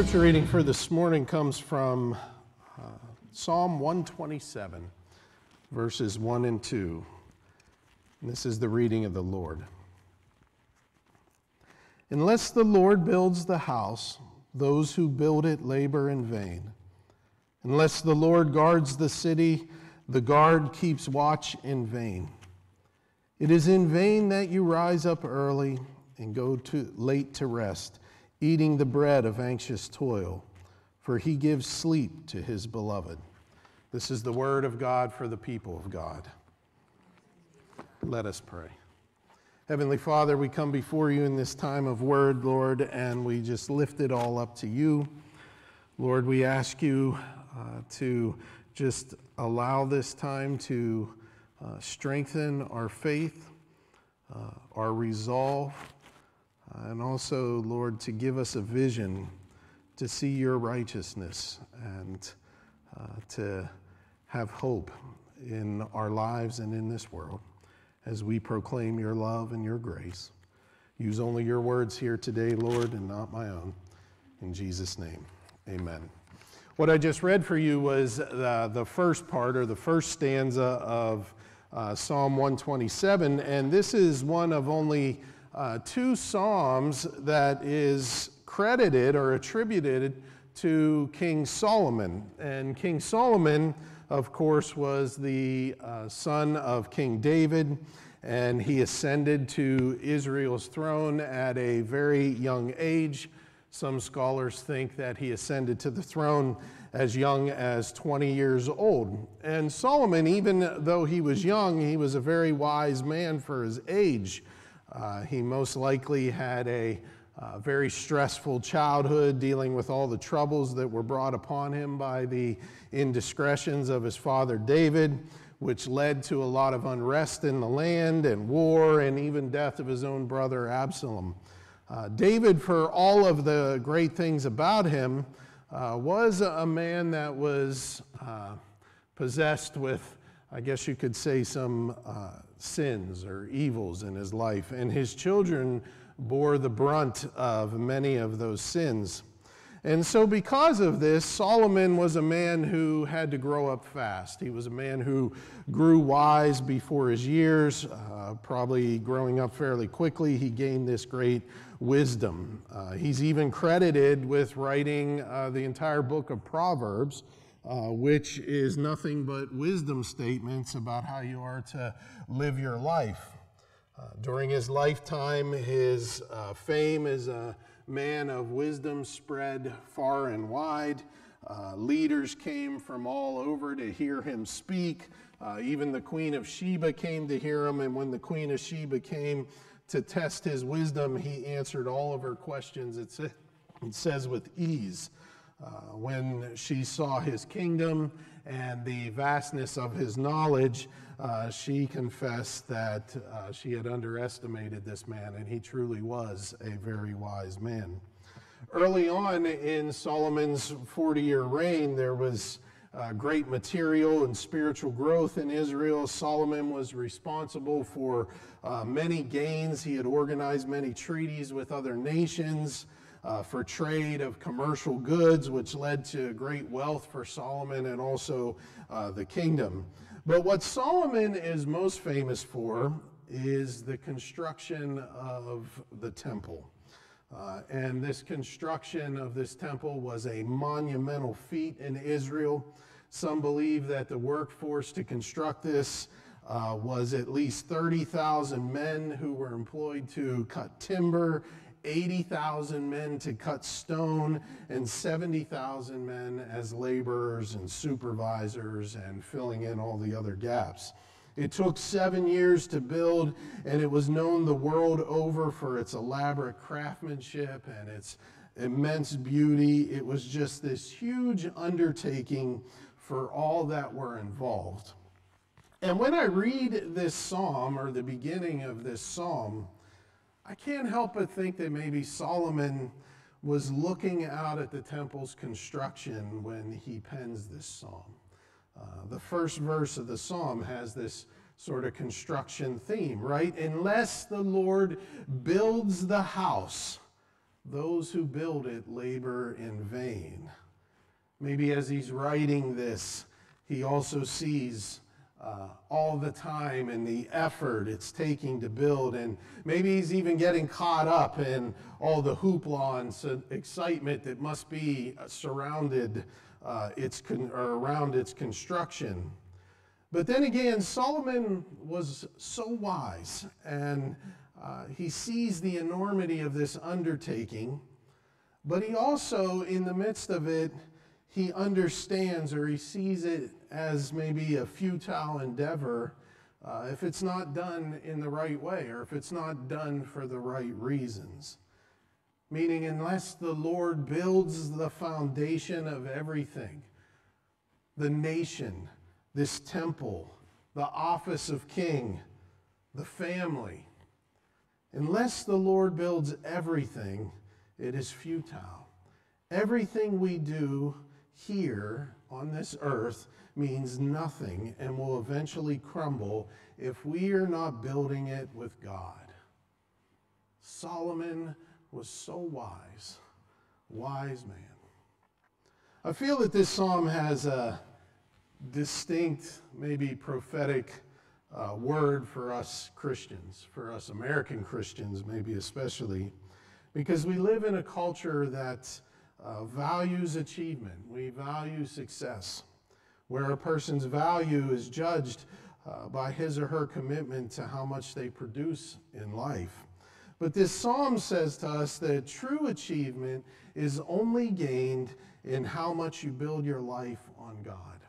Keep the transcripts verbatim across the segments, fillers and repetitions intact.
scripture reading for this morning comes from uh, Psalm one twenty-seven, verses one and two. And this is the reading of the Lord. Unless the Lord builds the house, those who build it labor in vain. Unless the Lord guards the city, the guard keeps watch in vain. It is in vain that you rise up early and go to late to rest, eating the bread of anxious toil, for he gives sleep to his beloved. This is the word of God for the people of God. Let us pray. Heavenly Father, we come before you in this time of word, Lord, and we just lift it all up to you. Lord, we ask you uh, to just allow this time to uh, strengthen our faith, uh, our resolve, Uh, and also, Lord, to give us a vision to see your righteousness and uh, to have hope in our lives and in this world as we proclaim your love and your grace. Use only your words here today, Lord, and not my own. In Jesus' name, amen. What I just read for you was uh, the first part or the first stanza of uh, Psalm one twenty-seven, and this is one of only Uh, two psalms that is credited or attributed to King Solomon. And King Solomon, of course, was the uh, son of King David, and he ascended to Israel's throne at a very young age. Some scholars think that he ascended to the throne as young as twenty years old. And Solomon, even though he was young, he was a very wise man for his age. Uh, he most likely had a uh, very stressful childhood, dealing with all the troubles that were brought upon him by the indiscretions of his father David, which led to a lot of unrest in the land and war and even death of his own brother Absalom. Uh, David, for all of the great things about him, uh, was a man that was uh, possessed with, I guess you could say, some uh, sins or evils in his life, and his children bore the brunt of many of those sins. And so because of this, Solomon was a man who had to grow up fast. He was a man who grew wise before his years, uh, probably growing up fairly quickly. He gained this great wisdom. Uh, he's even credited with writing uh, the entire book of Proverbs, Uh, which is nothing but wisdom statements about how you are to live your life. Uh, during his lifetime, his uh, fame as a man of wisdom spread far and wide. Uh, leaders came from all over to hear him speak. Uh, even the Queen of Sheba came to hear him, and when the Queen of Sheba came to test his wisdom, he answered all of her questions, it, sa- it says, with ease. Uh, when she saw his kingdom and the vastness of his knowledge, uh, she confessed that uh, she had underestimated this man, and he truly was a very wise man. Early on in Solomon's forty-year reign, there was uh, great material and spiritual growth in Israel. Solomon was responsible for uh, many gains. He had organized many treaties with other nations, Uh, for trade of commercial goods, which led to great wealth for Solomon and also uh, the kingdom. But what Solomon is most famous for is the construction of the temple. Uh, and this construction of this temple was a monumental feat in Israel. Some believe that the workforce to construct this uh, was at least thirty thousand men who were employed to cut timber, eighty thousand men to cut stone, and seventy thousand men as laborers and supervisors and filling in all the other gaps. It took seven years to build, and it was known the world over for its elaborate craftsmanship and its immense beauty. It was just this huge undertaking for all that were involved. And when I read this psalm, or the beginning of this psalm, I can't help but think that maybe Solomon was looking out at the temple's construction when he pens this psalm. Uh, the first verse of the psalm has this sort of construction theme, right? Unless the Lord builds the house, Those who build it labor in vain. Maybe as he's writing this, he also sees uh, all the time and the effort it's taking to build. And maybe he's even getting caught up in all the hoopla and so excitement that must be surrounded uh, its con or around its construction. But then again, Solomon was so wise, and uh, he sees the enormity of this undertaking, but he also, in the midst of it, he understands, or he sees it as maybe a futile endeavor uh, if it's not done in the right way, or if it's not done for the right reasons. Meaning, unless the Lord builds the foundation of everything, the nation, this temple, the office of king, the family, unless the Lord builds everything, it is futile. Everything we do here on this earth means nothing and will eventually crumble if we are not building it with God. Solomon was so wise, wise man. I feel that this psalm has a distinct, maybe prophetic uh, word for us Christians, for us American Christians maybe especially, because we live in a culture that Uh, values achievement. We value success, where a person's value is judged uh, by his or her commitment to how much they produce in life. But this psalm says to us that true achievement is only gained in how much you build your life on God.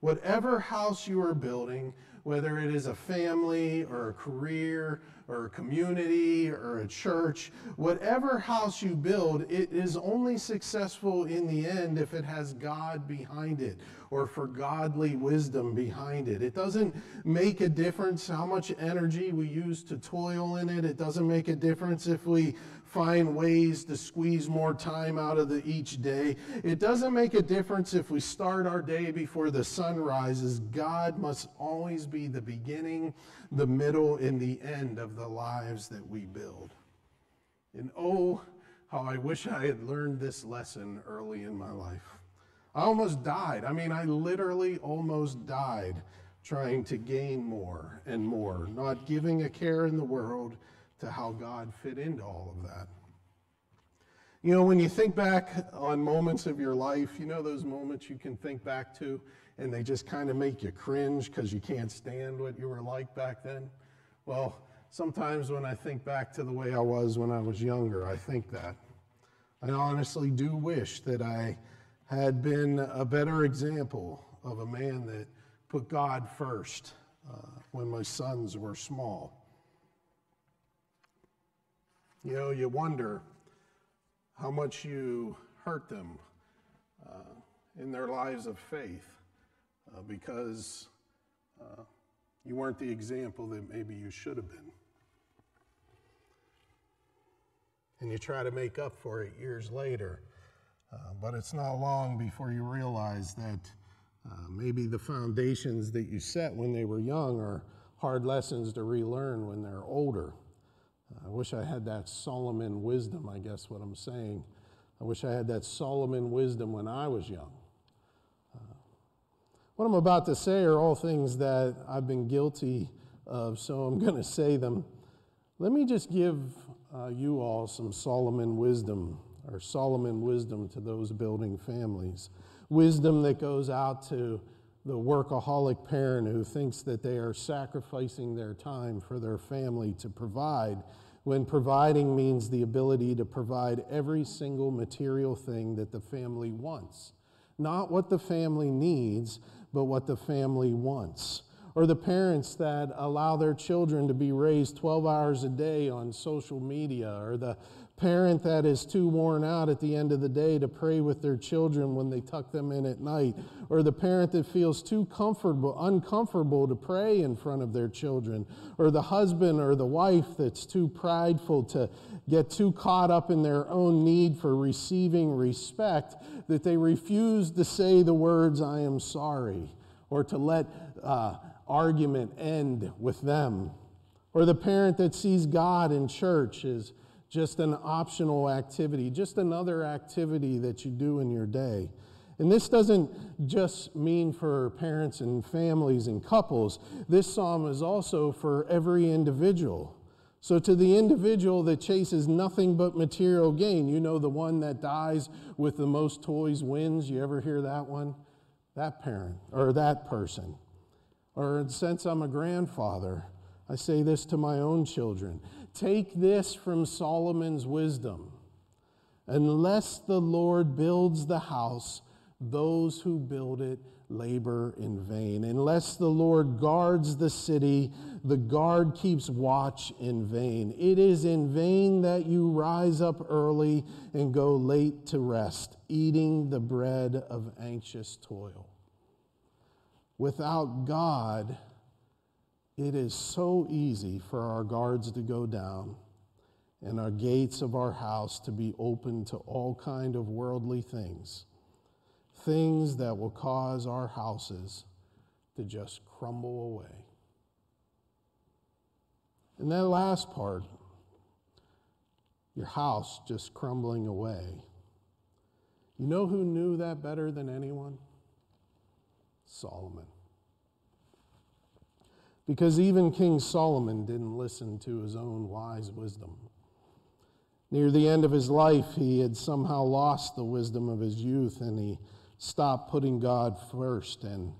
Whatever house you are building, whether it is a family or a career or a community or a church, whatever house you build, it is only successful in the end if it has God behind it, or for godly wisdom behind it. It doesn't make a difference how much energy we use to toil in it. It doesn't make a difference if we find ways to squeeze more time out of the, each day. It doesn't make a difference if we start our day before the sun rises. God must always be the beginning, the middle, and the end of the lives that we build. And oh, how I wish I had learned this lesson early in my life. I almost died. I mean, I literally almost died trying to gain more and more, not giving a care in the world to how God fit into all of that. You know, when you think back on moments of your life, you know those moments you can think back to and they just kind of make you cringe because you can't stand what you were like back then? Well, sometimes when I think back to the way I was when I was younger, I think that. I honestly do wish that I had been a better example of a man that put God first uh, when my sons were small. You know, you wonder how much you hurt them uh, in their lives of faith uh, because uh, you weren't the example that maybe you should have been. And you try to make up for it years later, uh, but it's not long before you realize that uh, maybe the foundations that you set when they were young are hard lessons to relearn when they're older. I wish I had that Solomon wisdom, I guess what I'm saying. I wish I had that Solomon wisdom when I was young. Uh, what I'm about to say are all things that I've been guilty of, so I'm going to say them. Let me just give uh, you all some Solomon wisdom, or Solomon wisdom to those building families. Wisdom that goes out to the workaholic parent who thinks that they are sacrificing their time for their family to provide, when providing means the ability to provide every single material thing that the family wants. Not what the family needs, but what the family wants. Or the parents that allow their children to be raised twelve hours a day on social media, or the parent that is too worn out at the end of the day to pray with their children when they tuck them in at night, or the parent that feels too comfortable, uncomfortable to pray in front of their children, or the husband or the wife that's too prideful to get too caught up in their own need for receiving respect that they refuse to say the words, "I am sorry," or to let uh, argument end with them, or the parent that sees God in church as just an optional activity, just another activity that you do in your day. And this doesn't just mean for parents and families and couples. This psalm is also for every individual. So to the individual that chases nothing but material gain, you know, the one that dies with the most toys wins, you ever hear that one? That parent or that person. Or since I'm a grandfather, I say this to my own children. Take this from Solomon's wisdom. Unless the Lord builds the house, those who build it labor in vain. Unless the Lord guards the city, the guard keeps watch in vain. It is in vain that you rise up early and go late to rest, eating the bread of anxious toil. Without God, it is so easy for our guards to go down and our gates of our house to be open to all kind of worldly things. Things that will cause our houses to just crumble away. And that last part, your house just crumbling away. You know who knew that better than anyone? Solomon. Because even King Solomon didn't listen to his own wise wisdom. Near the end of his life, he had somehow lost the wisdom of his youth, and he stopped putting God first, and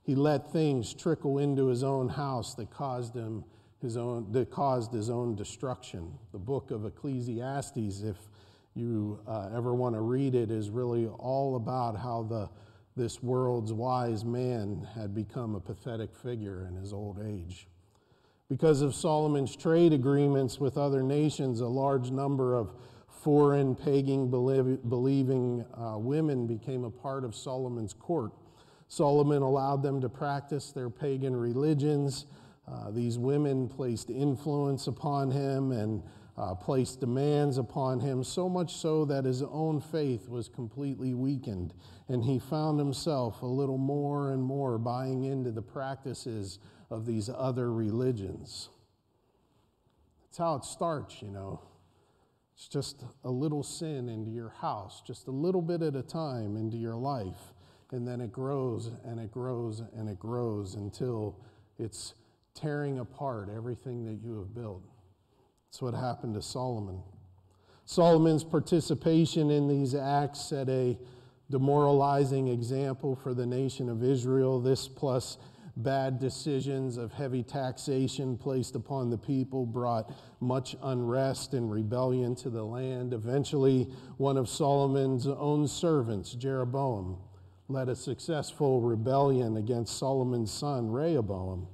he let things trickle into his own house that caused him his own that caused his own destruction. The book of Ecclesiastes, if you uh, ever want to read it, is really all about how the this world's wise man had become a pathetic figure in his old age. Because of Solomon's trade agreements with other nations, a large number of foreign, pagan-believing uh, women became a part of Solomon's court. Solomon allowed them to practice their pagan religions. Uh, these women placed influence upon him and uh, placed demands upon him, so much so that his own faith was completely weakened, and he found himself a little more and more buying into the practices of these other religions. That's how it starts, you know. It's just a little sin into your house, just a little bit at a time into your life, and then it grows and it grows and it grows until it's tearing apart everything that you have built. That's what happened to Solomon. Solomon's participation in these acts set a demoralizing example for the nation of Israel. This plus bad decisions of heavy taxation placed upon the people brought much unrest and rebellion to the land. Eventually, one of Solomon's own servants, Jeroboam, led a successful rebellion against Solomon's son, Rehoboam,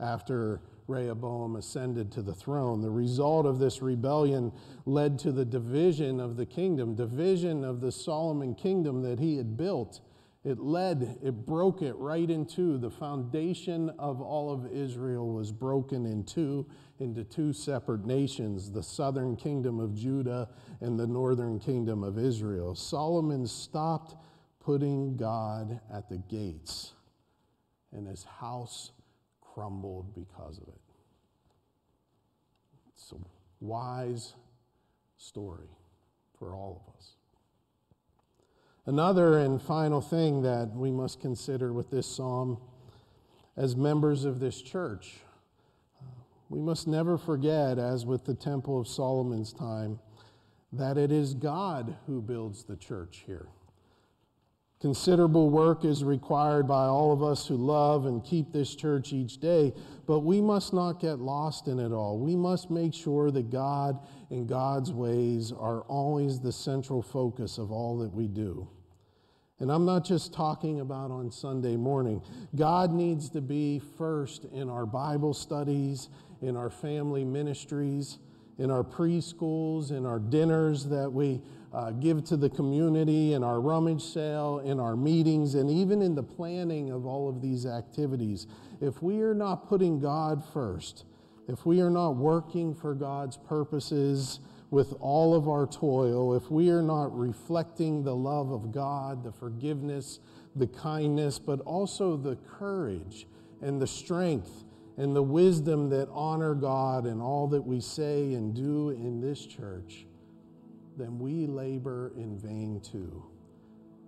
after Rehoboam ascended to the throne. The result of this rebellion led to the division of the kingdom, division of the Solomon kingdom that he had built. It led, it broke it right in two. The foundation of all of Israel was broken in two, into two separate nations, the southern kingdom of Judah and the northern kingdom of Israel. Solomon stopped putting God at the gates, and his house crumbled because of it. It's a wise story for all of us. Another and final thing that we must consider with this psalm as members of this church, we must never forget, as with the Temple of Solomon's time, that it is God who builds the church here. Considerable work is required by all of us who love and keep this church each day, but we must not get lost in it all. We must make sure that God and God's ways are always the central focus of all that we do. And I'm not just talking about on Sunday morning. God needs to be first in our Bible studies, in our family ministries, in our preschools, in our dinners that we Uh, give to the community, in our rummage sale, in our meetings, and even in the planning of all of these activities. If we are not putting God first, if we are not working for God's purposes with all of our toil, if we are not reflecting the love of God, the forgiveness, the kindness, but also the courage and the strength and the wisdom that honor God in all that we say and do in this church, then we labor in vain too.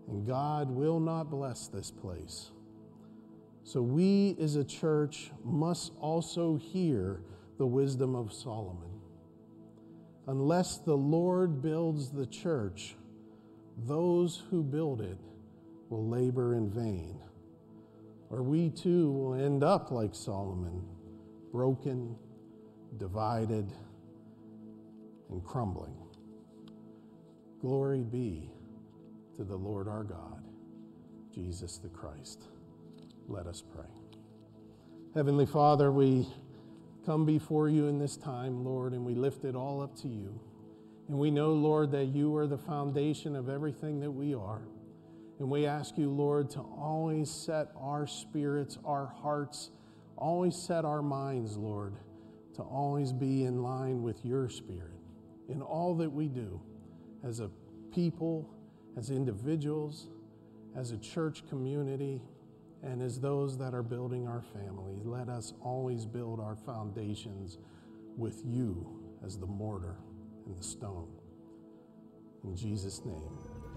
And God will not bless this place. So we as a church must also hear the wisdom of Solomon. Unless the Lord builds the church, those who build it will labor in vain. Or we too will end up like Solomon, broken, divided, and crumbling. Glory be to the Lord our God, Jesus the Christ. Let us pray. Heavenly Father, we come before you in this time, Lord, and we lift it all up to you. And we know, Lord, that you are the foundation of everything that we are. And we ask you, Lord, to always set our spirits, our hearts, always set our minds, Lord, to always be in line with your spirit in all that we do as a people, as individuals, as a church community, and as those that are building our families. Let us always build our foundations with you as the mortar and the stone. In Jesus' name.